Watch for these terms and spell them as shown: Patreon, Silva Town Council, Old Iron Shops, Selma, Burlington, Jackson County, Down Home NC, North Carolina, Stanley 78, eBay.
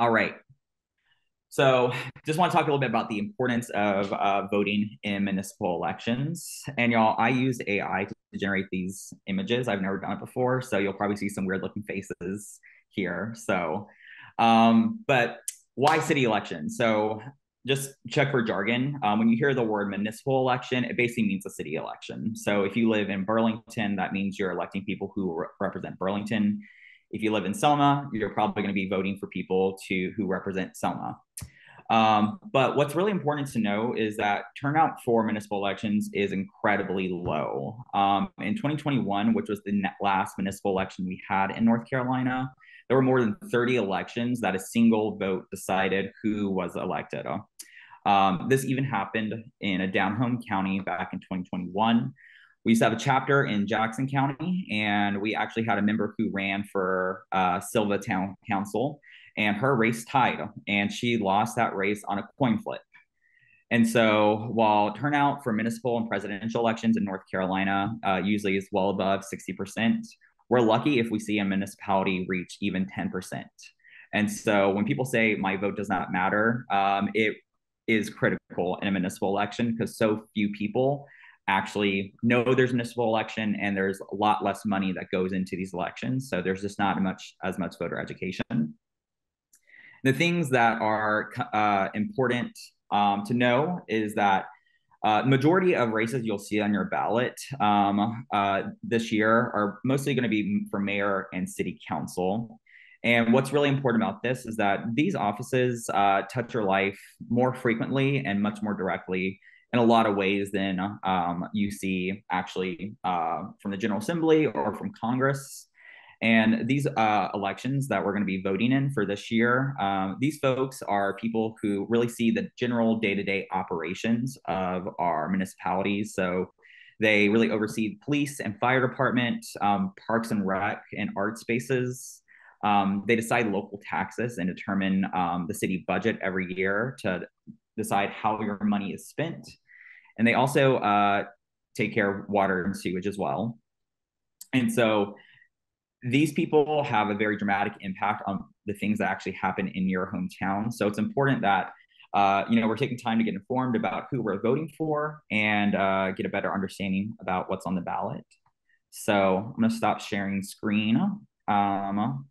All right. So just want to talk a little bit about the importance of voting in municipal elections. And y'all, I used AI to generate these images. I've never done it before. So you'll probably see some weird looking faces here. So, but why city elections? So just check for jargon. When you hear the word municipal election, it basically means a city election. So if you live in Burlington, that means you're electing people who represent Burlington. If you live in Selma, you're probably going to be voting for people who represent Selma. But what's really important to know is that turnout for municipal elections is incredibly low. In 2021, which was the last municipal election we had in North Carolina, there were more than 30 elections that a single vote decided who was elected. This even happened in a Down Home County back in 2021. We used to have a chapter in Jackson County, and we actually had a member who ran for Silva Town Council, and her race tied, and she lost that race on a coin flip. And so while turnout for municipal and presidential elections in North Carolina usually is well above 60%, we're lucky if we see a municipality reach even 10%. And so when people say my vote does not matter, it is critical in a municipal election because so few people actually know there's a municipal election, and there's a lot less money that goes into these elections. So there's just not as much voter education. The things that are important to know is that majority of races you'll see on your ballot this year are mostly going to be for mayor and city council. And what's really important about this is that these offices touch your life more frequently and much more directly in a lot of ways than you see actually from the General Assembly or from Congress. And these elections that we're going to be voting in for this year, these folks are people who really see the general day-to-day operations of our municipalities. So they really oversee police and fire department, parks and rec and art spaces. They decide local taxes and determine the city budget every year to decide how your money is spent. And they also take care of water and sewage as well. And so these people have a very dramatic impact on the things that actually happen in your hometown. So it's important that we're taking time to get informed about who we're voting for and get a better understanding about what's on the ballot. So I'm going to stop sharing screen.